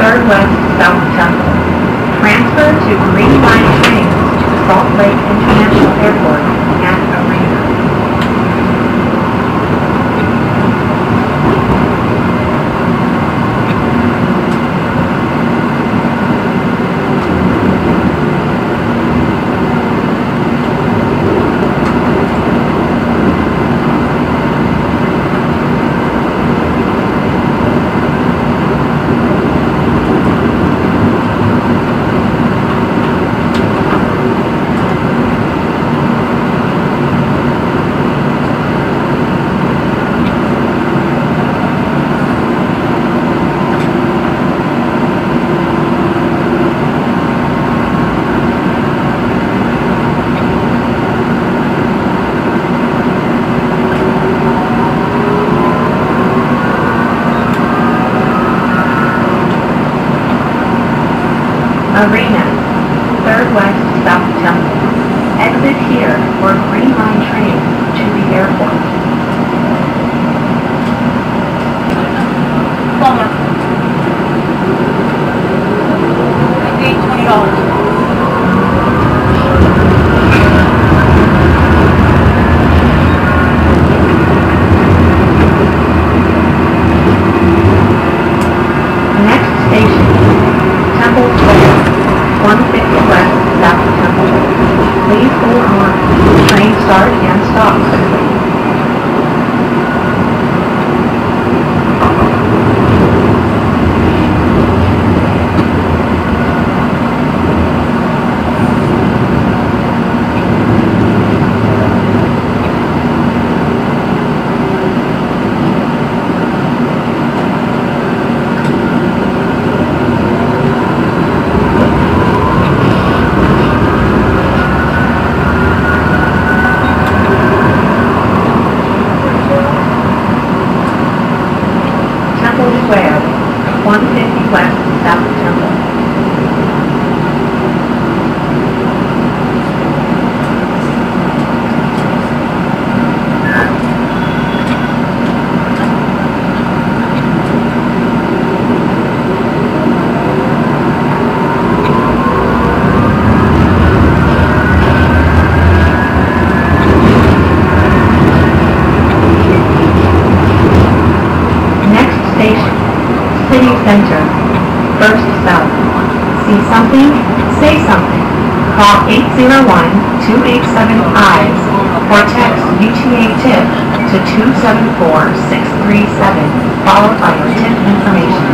Third West South Temple. Transfer to Green Line trains to Salt Lake International Airport and Arena. Arena, Third West South Temple. Exit here for Green Line train to the airport. Plumber. I paid $20. Next station, Temple Square. 150 West South Temple. Please hold on. Train start and stop quickly. Square, 150 West South Temple. City Center, First South. See something? Say something. Call 801-287-I or text UTA TIP to 274637, followed by your TIP information.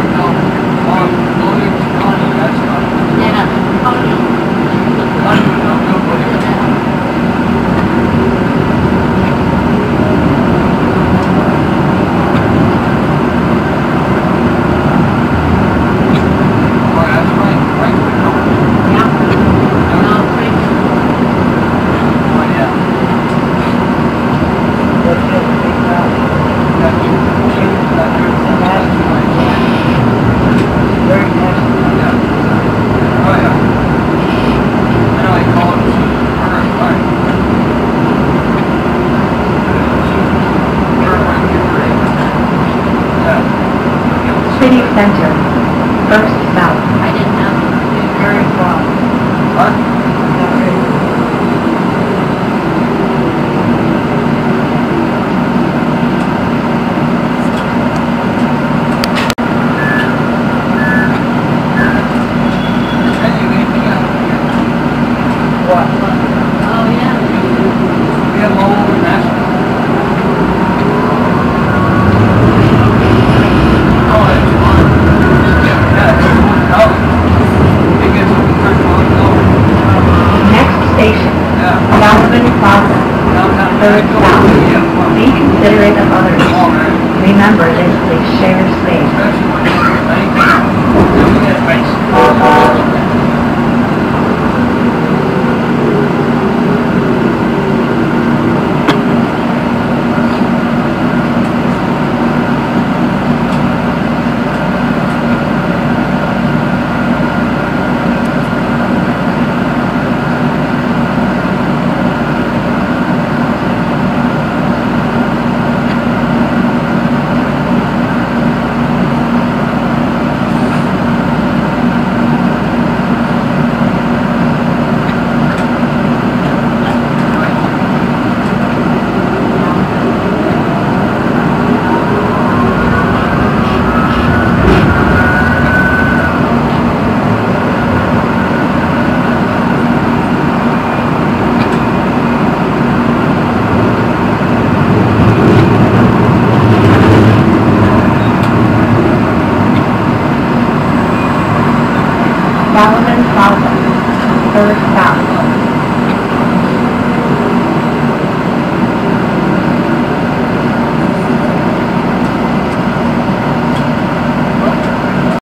Center,